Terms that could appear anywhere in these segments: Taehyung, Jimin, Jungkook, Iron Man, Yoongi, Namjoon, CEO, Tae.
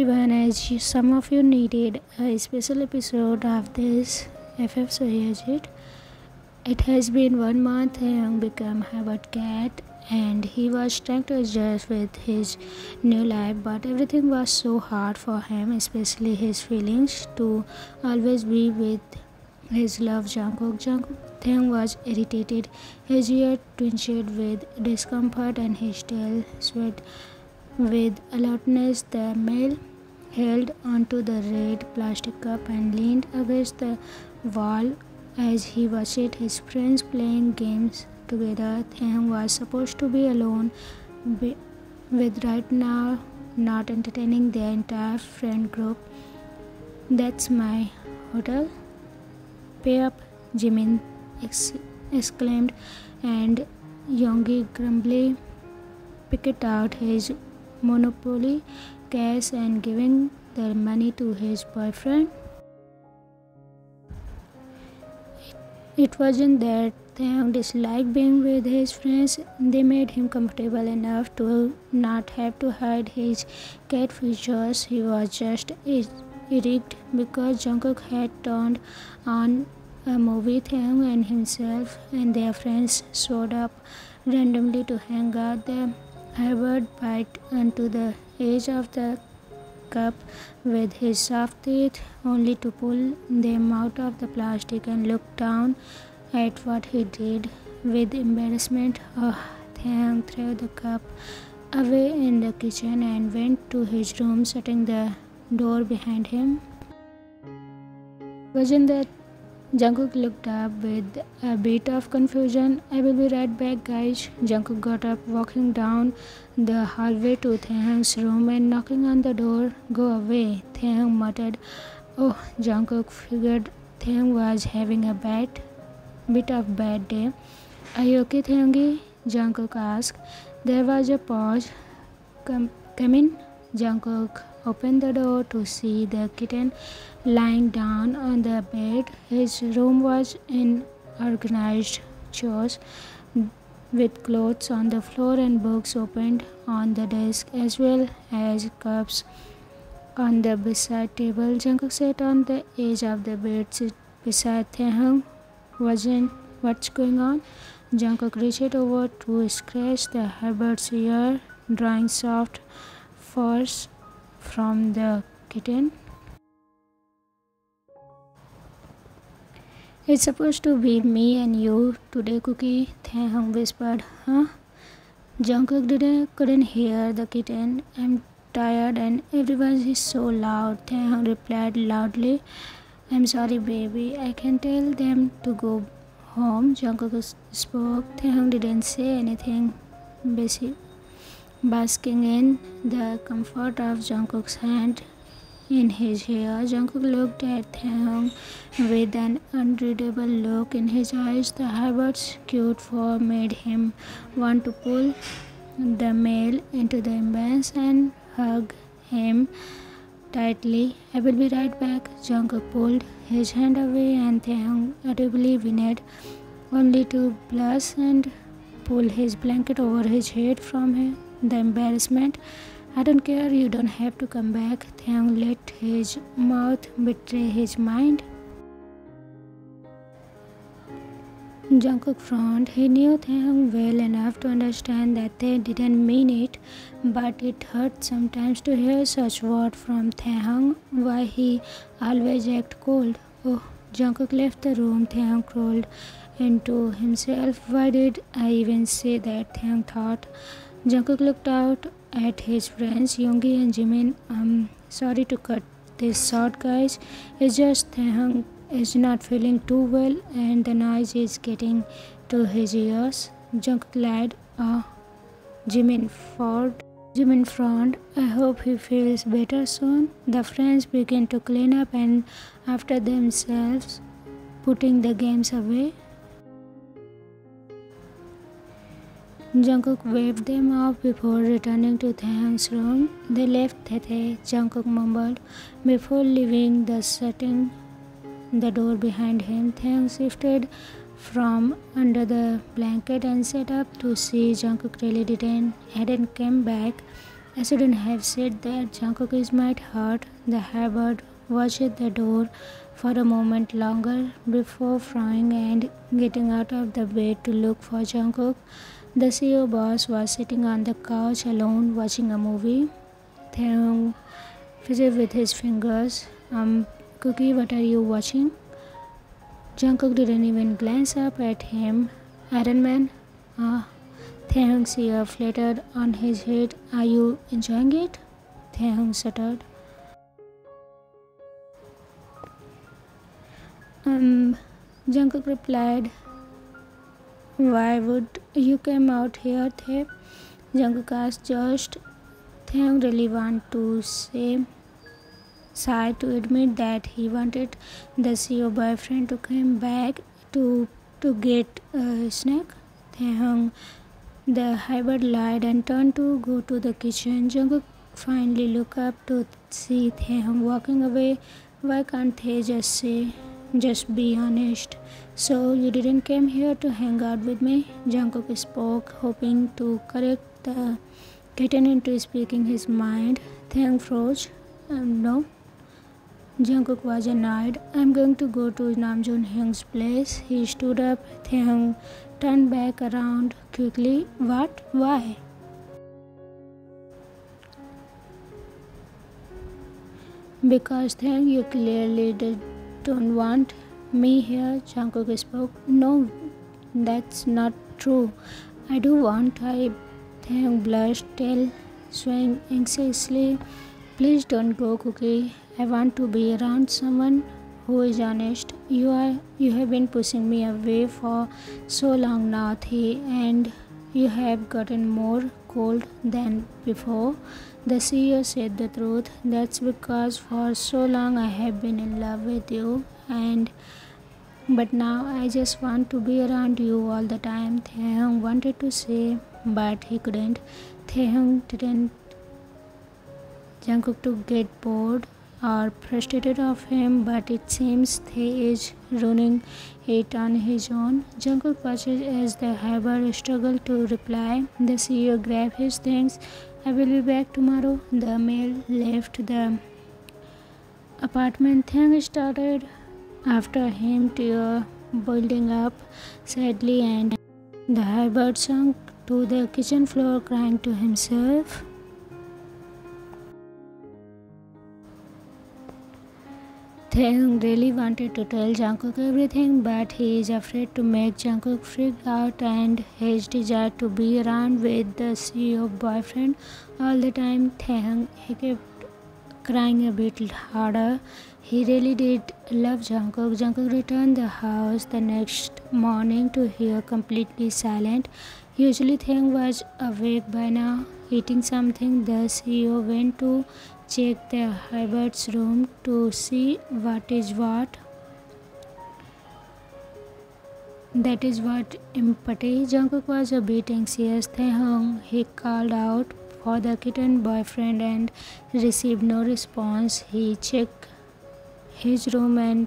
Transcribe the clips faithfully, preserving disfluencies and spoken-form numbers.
Even as you, some of you needed a special episode of this F F series, it, it has been one month Taehyung became Harvard cat and he was trying to adjust with his new life, but everything was so hard for him, especially his feelings to always be with his love Jungkook. Jungkook Taehyung was irritated, his ear twitched with discomfort and his tail sweat with alertness. The male held onto the red plastic cup and leaned against the wall as he watched his friends playing games together. Taehyung was supposed to be alone with right now, not entertaining their entire friend group. "That's my hotel. Pay up," Jimin ex exclaimed, and Yoongi grumbly picked out his Monopoly cash and giving the money to his boyfriend. It wasn't that Taehyung disliked being with his friends. They made him comfortable enough to not have to hide his cat features. He was just irritated because Jungkook had turned on a movie. Taehyung and himself and their friends showed up randomly to hang out there. Harvard bit onto the edge of the cup with his soft teeth, only to pull them out of the plastic, and looked down at what he did with embarrassment. Oh, Taehyung threw the cup away in the kitchen and went to his room, shutting the door behind him. Wasn't that Jungkook looked up with a bit of confusion. "I will be right back, guys." Jungkook got up, walking down the hallway to Taehyung's room and knocking on the door. "Go away," Taehyung muttered. Oh, Jungkook figured Taehyung was having a bad, bit of bad day. "Are you okay, Taehyungi?" Jungkook asked. There was a pause. Come, come in." Jungkook opened the door to see the kitten lying down on the bed. His room was in organized chores, with clothes on the floor and books opened on the desk, as well as cups on the bedside table. Jungkook sat on the edge of the bed beside Taehyung. "Wasn't what's going on?" Jungkook reached over to scratch the Herbert's ear, drawing soft furs from the kitten. "It's supposed to be me and you today, Cookie," Taehyung whispered. "Huh?" Jungkook didn't, couldn't hear the kitten. "I'm tired and everyone is so loud," Taehyung replied loudly. "I'm sorry, baby. I can tell them to go home." Jungkook spoke. Taehyung didn't say anything, basically basking in the comfort of Jungkook's hand in his hair. Jungkook looked at Taehyung with an unreadable look in his eyes. The Harvard's cute form made him want to pull the male into the embrace and hug him tightly. "I will be right back." Jungkook pulled his hand away and Taehyung audibly whinnied, only to blush and pull his blanket over his head from him. The embarrassment. "I don't care, you don't have to come back." Taehyung let his mouth betray his mind. Jungkook frowned. He knew Taehyung well enough to understand that they didn't mean it, but it hurt sometimes to hear such words from Taehyung. Why he always acted cold. Oh, Jungkook left the room. Taehyung crawled into himself. Why did I even say that? Taehyung thought. Jungkook looked out at his friends, Yoongi and Jimin. "I'm sorry to cut this short, guys. It's just Taehyung is not feeling too well and the noise is getting to his ears." Jungkook lied. "Ah," Jimin frowned. Jimin frowned. "I hope he feels better soon." The friends began to clean up and after themselves, putting the games away. Jungkook waved them off before returning to Taehyung's room. "They left Tete," Jungkook mumbled, before leaving the shutting the door behind him. Taehyung shifted from under the blanket and sat up to see Jungkook really didn't hadn't come back. I shouldn't have said that. Jungkook is might hurt. The halberd watched the door for a moment longer before frying and getting out of the bed to look for Jungkook. The C E O boss was sitting on the couch alone watching a movie. Taehyung fidgeted with his fingers. Um, Cookie, what are you watching? Jungkook didn't even glance up at him. Iron Man? Ah, Taehyung's ear fluttered on his head. Are you enjoying it? Taehyung stuttered. Um, Jungkook replied, why would you come out here, Tae? Jungkook asked, just. Taehyung really wanted to say, sigh to admit that he wanted the C E O boyfriend to come back to to get a snack. Taehyung, the halberd lied and turned to go to the kitchen. Jungkook finally looked up to see Taehyung walking away. Why can't Tae just say, just be honest? So you didn't come here to hang out with me? Jungkook spoke, hoping to correct the kitten into speaking his mind. Taehyung froze. Um, no. Jungkook was annoyed. I'm going to go to Namjoon Hyung's place. He stood up. Taehyung turned back around quickly. What? Why? Because Taehyung, you clearly did don't want me here. Jungkook spoke. No, that's not true. I do want. I. Taehyung blushed, tail swaying anxiously. Please don't go, Cookie. I want to be around someone who is honest. You are you have been pushing me away for so long now, Tae, and you have gotten more cold than before. The C E O said the truth. That's because for so long I have been in love with you, and but now I just want to be around you all the time. Taehyung wanted to say, but he couldn't. Taehyung didn't Jungkook to get bored or frustrated of him, but it seems Tae is running it on his own. Jungkook watches as the halberd struggled to reply. The C E O grabbed his things. I will be back tomorrow. The male left the apartment. Taehyung started after him, tear building up sadly, and the halberd sunk to the kitchen floor, crying to himself. Taehyung really wanted to tell Jungkook everything, but he is afraid to make Jungkook freak out, and his desire to be around with the C E O boyfriend all the time. Taehyung, he kept crying a bit harder. He really did love Jungkook. Jungkook returned the house the next morning to hear completely silent. Usually Taehyung was awake by now, eating something. The C E O went to check the halberd's room to see what is what. That is what empathy. Jungkook was a bit anxious. Taehyung, he called out for the kitten boyfriend and received no response. He checked his room and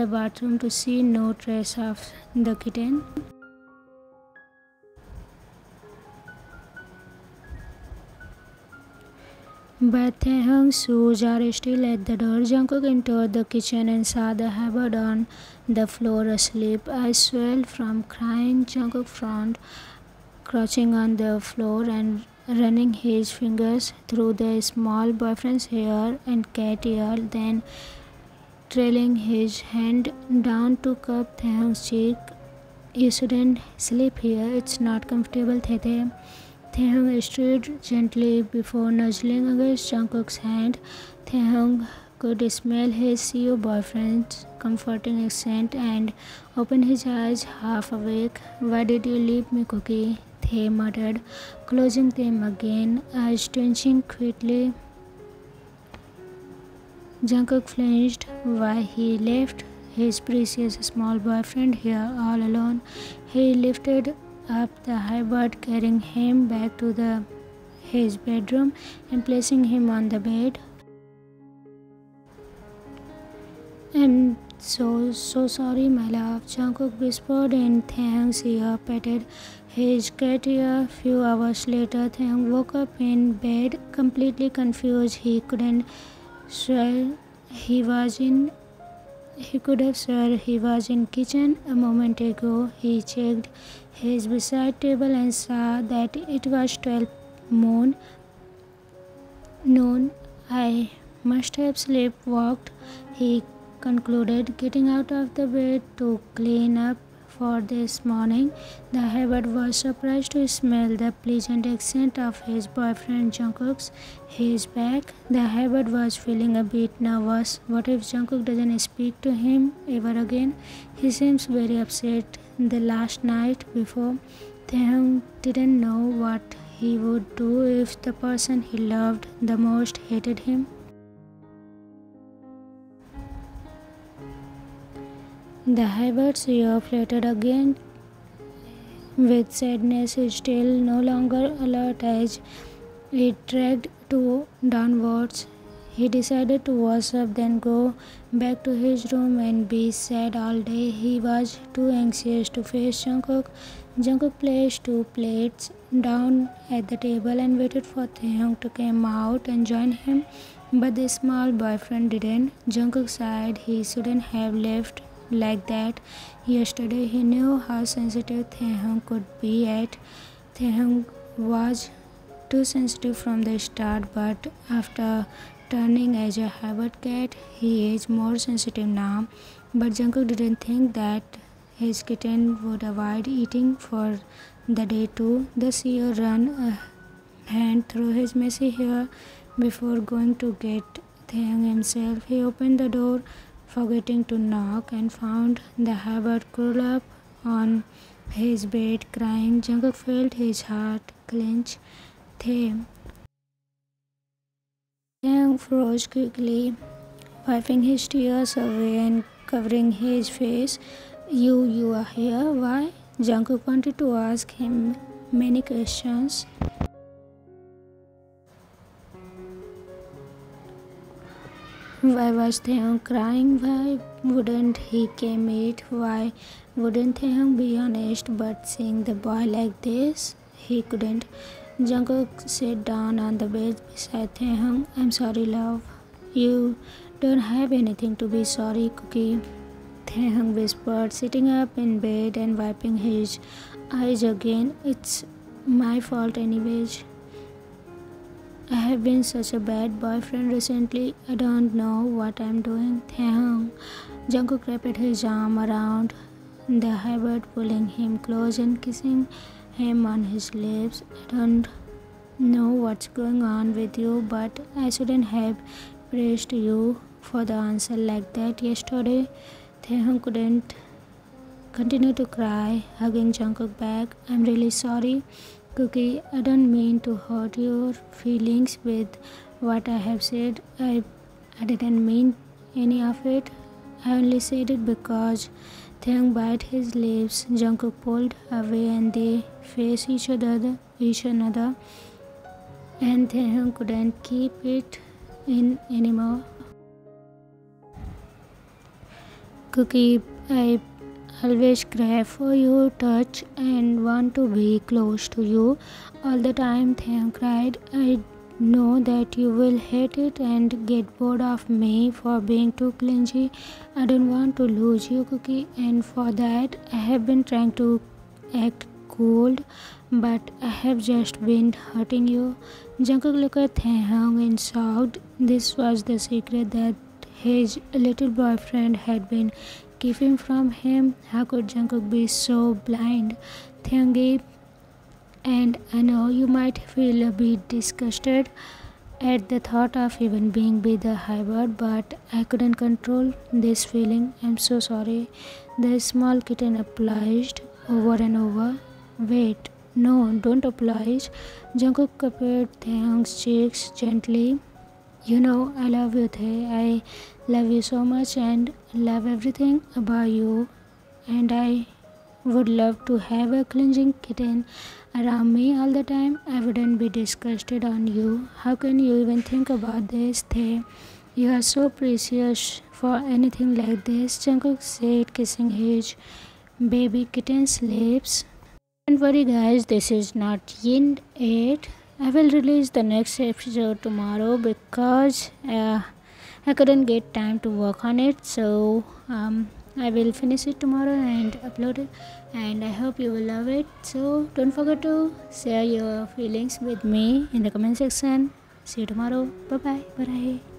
the bathroom to see no trace of the kitten. But Taehyung's shoes are still at the door. Jungkook entered the kitchen and saw the halberd on the floor asleep. Eyes swelled from crying. Jungkook frowned, crouching on the floor and running his fingers through the small boyfriend's hair and cat ear, then trailing his hand down to cup Taehyung's cheek. You shouldn't sleep here. It's not comfortable, Tae-Tae. Taehyung stood gently before nuzzling against Jungkook's hand. Taehyung could smell his C E O boyfriend's comforting accent and opened his eyes half awake. Why did you leave me, Cookie? Tae muttered, closing them again, eyes twitching quickly. Jungkook flinched. Why he left his precious small boyfriend here all alone? He lifted up the halberd, carrying him back to the his bedroom and placing him on the bed. I'm So, so sorry, my love, Jungkook whispered, and Taehyung's ear patted his cat ear. Few hours later, Taehyung woke up in bed, completely confused. He couldn't swear he was in. He could have sworn he was in kitchen a moment ago. He checked his bedside table and saw that it was twelve noon. Noon. I must have sleepwalked, he concluded, getting out of the bed to clean up for this morning. The Herbert was surprised to smell the pleasant accent of his boyfriend Jungkook's. His back. The Herbert was feeling a bit nervous. What if Jungkook doesn't speak to him ever again? He seems very upset. The last night before, Taehyung didn't know what he would do if the person he loved the most hated him. The Herbert's ear fluttered again with sadness, still no longer alert as it dragged to downwards. He decided to wash up, then go back to his room and be sad all day. He was too anxious to face Jungkook. Jungkook placed two plates down at the table and waited for Taehyung to come out and join him, but the small boyfriend didn't. Jungkook sighed. He shouldn't have left like that. Yesterday he knew how sensitive Taehyung could be at. Taehyung was too sensitive from the start, but after turning as a habit cat, he is more sensitive now. But Jungkook didn't think that his kitten would avoid eating for the day too. The seer ran a hand through his messy hair before going to get Taehyung himself. He opened the door, forgetting to knock, and found the Herbert curled up on his bed crying. Jungkook felt his heart clench. Taehyung froze quickly, wiping his tears away and covering his face. You, you are here? Why? Jungkook wanted to ask him many questions. Why was Taehyung crying? Why wouldn't he come eat? Why wouldn't Taehyung be honest? But seeing the boy like this, he couldn't. Jungkook sat down on the bed beside Taehyung. I'm sorry, love. You don't have anything to be sorry, Cookie, Taehyung whispered, sitting up in bed and wiping his eyes again. It's my fault anyways. I have been such a bad boyfriend recently. I don't know what I'm doing. Taehyung. Jungkook wrapped his arm around the Herbert, pulling him close and kissing him on his lips. I don't know what's going on with you, but I shouldn't have praised you for the answer like that yesterday. Taehyung couldn't continue to cry, hugging Jungkook back. I'm really sorry, Cookie, I don't mean to hurt your feelings with what I have said. I, I didn't mean any of it. I only said it because Taehyung bit his lips. Jungkook pulled away and they faced each other, each another, and Taehyung couldn't keep it in anymore. Cookie, I always crave for your touch and want to be close to you all the time, Taehyung cried. I know that you will hate it and get bored of me for being too clingy. I don't want to lose you, Cookie, and for that I have been trying to act cool, but I have just been hurting you. Jungkook looked at Taehyung and shrugged. This was the secret that his little boyfriend had been keeping from him. How could Jungkook be so blind? Taehyung, and I know you might feel a bit disgusted at the thought of even being with the Herbert, but I couldn't control this feeling. I'm so sorry. The small kitten obliged over and over. Wait, no, don't oblige. Jungkook cupped Taehyung's cheeks gently. You know, I love you, Tae. I love you so much and love everything about you. And I would love to have a clinging kitten around me all the time. I wouldn't be disgusted on you. How can you even think about this, Tae? You are so precious for anything like this, Jungkook said, kissing his baby kitten's lips. Don't worry guys, this is not end it. I will release the next episode tomorrow because uh, I couldn't get time to work on it. So um, I will finish it tomorrow and upload it. And I hope you will love it. So don't forget to share your feelings with me in the comment section. See you tomorrow. Bye bye. Bye bye.